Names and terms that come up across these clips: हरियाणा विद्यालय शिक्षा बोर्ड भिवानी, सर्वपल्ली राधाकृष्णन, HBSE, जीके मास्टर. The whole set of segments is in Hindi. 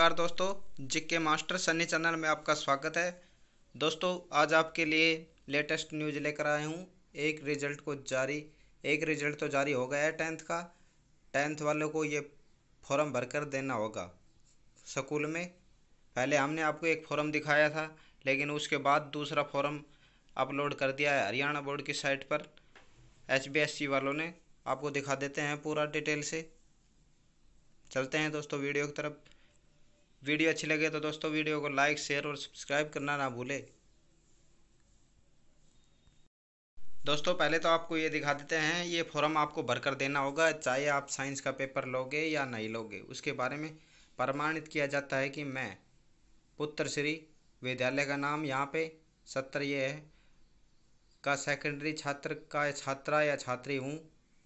नमस्कार दोस्तों, जीके मास्टर सनी चैनल में आपका स्वागत है। दोस्तों आज आपके लिए लेटेस्ट न्यूज़ लेकर आया हूँ। एक रिजल्ट तो जारी हो गया है टेंथ का। टेंथ वालों को ये फॉर्म भरकर देना होगा स्कूल में। पहले हमने आपको एक फॉर्म दिखाया था, लेकिन उसके बाद दूसरा फॉर्म अपलोड कर दिया है हरियाणा बोर्ड की साइट पर HBSE वालों ने। आपको दिखा देते हैं पूरा डिटेल से। चलते हैं दोस्तों वीडियो की तरफ। वीडियो अच्छी लगे तो दोस्तों वीडियो को लाइक, शेयर और सब्सक्राइब करना ना भूले। दोस्तों पहले तो आपको ये दिखा देते हैं, ये फॉर्म आपको भरकर देना होगा, चाहे आप साइंस का पेपर लोगे या नहीं लोगे। उसके बारे में प्रमाणित किया जाता है कि मैं पुत्र श्री विद्यालय का नाम यहाँ पे 70 ये है का सेकेंडरी छात्र का छात्रा या छात्री हूँ।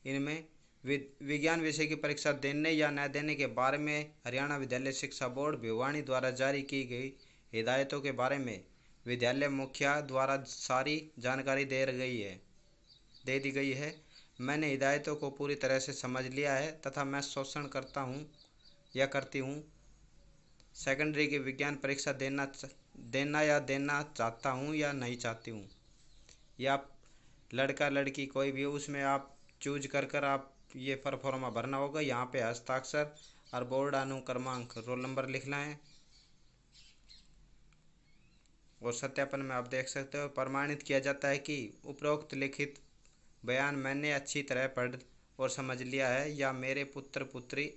इनमें विज्ञान विषय की परीक्षा देने या न देने के बारे में हरियाणा विद्यालय शिक्षा बोर्ड भिवानी द्वारा जारी की गई हिदायतों के बारे में विद्यालय मुखिया द्वारा सारी जानकारी दे दी गई है। मैंने हिदायतों को पूरी तरह से समझ लिया है तथा मैं शोषण करता हूँ या करती हूँ। सेकेंडरी की विज्ञान परीक्षा देना चाहता हूँ या नहीं चाहती हूँ, या लड़का लड़की कोई भी, उसमें आप चूज कर आप ये परफॉर्मा भरना होगा। यहाँ पे हस्ताक्षर और बोर्ड अनुक्रमांक रोल नंबर लिखना है। और सत्यापन में आप देख सकते हो, प्रमाणित किया जाता है कि उपरोक्त लिखित बयान मैंने अच्छी तरह पढ़ और समझ लिया है या मेरे पुत्र पुत्री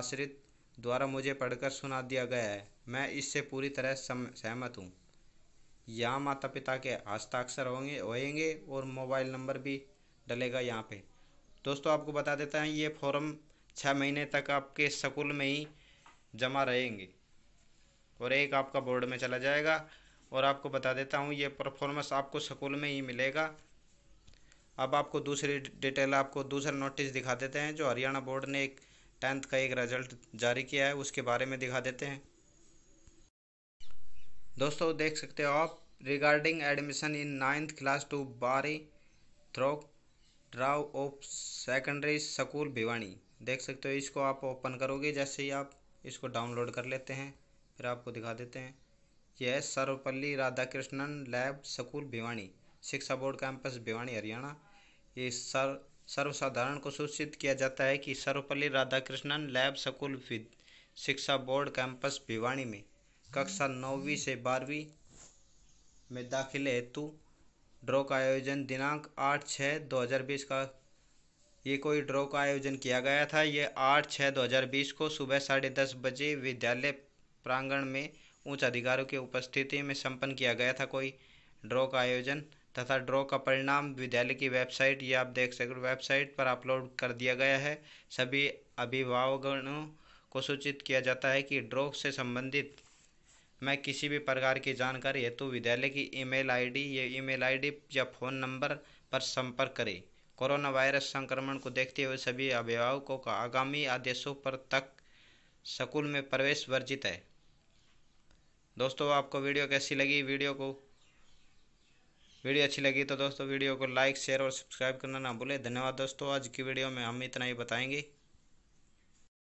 आश्रित द्वारा मुझे पढ़कर सुना दिया गया है। मैं इससे पूरी तरह सहमत हूँ। यहाँ माता पिता के हस्ताक्षर होंगे और मोबाइल नंबर भी डलेगा यहाँ पे। दोस्तों आपको बता देता है, ये फॉर्म 6 महीने तक आपके स्कूल में ही जमा रहेंगे और एक आपका बोर्ड में चला जाएगा। और आपको बता देता हूँ, ये परफॉर्मेंस आपको स्कूल में ही मिलेगा। अब आपको दूसरी डिटेल, आपको दूसरा नोटिस दिखा देते हैं जो हरियाणा बोर्ड ने एक टेंथ का एक रिजल्ट जारी किया है, उसके बारे में दिखा देते हैं। दोस्तों देख सकते हो आप, regarding admission in 9th class to बारी through drive of secondary school Bhiwani, देख सकते हो। इसको आप ओपन करोगे, जैसे ही आप इसको डाउनलोड कर लेते हैं, फिर आपको दिखा देते हैं। यह है सर्वपल्ली राधाकृष्णन लैब स्कूल भिवानी, शिक्षा बोर्ड कैंपस भिवानी हरियाणा। ये सर्वसाधारण को सूचित किया जाता है कि सर्वपल्ली राधाकृष्णन लैब स्कूल शिक्षा बोर्ड कैंपस भिवानी में कक्षा 9वीं से 12वीं में दाखिले हेतु ड्रॉ का आयोजन दिनांक 8/6/2020 का, ये कोई ड्रॉ का आयोजन किया गया था। ये 8/6/2020 को सुबह 10:30 बजे विद्यालय प्रांगण में उच्च अधिकारियों की उपस्थिति में संपन्न किया गया था कोई ड्रॉ का आयोजन। तथा ड्रॉ का परिणाम विद्यालय की वेबसाइट, ये आप देख सकते हो, वेबसाइट पर अपलोड कर दिया गया है। सभी अभिभावकों को सूचित किया जाता है कि ड्रॉ से संबंधित मैं किसी भी प्रकार की जानकारी हेतु विद्यालय की ईमेल आईडी या फ़ोन नंबर पर संपर्क करें। कोरोना वायरस संक्रमण को देखते हुए सभी अभिभावकों का आगामी आदेशों पर तक स्कूल में प्रवेश वर्जित है। दोस्तों आपको वीडियो कैसी लगी? वीडियो अच्छी लगी तो दोस्तों वीडियो को लाइक, शेयर और सब्सक्राइब करना ना भूलें। धन्यवाद दोस्तों। आज की वीडियो में हम इतना ही बताएंगे।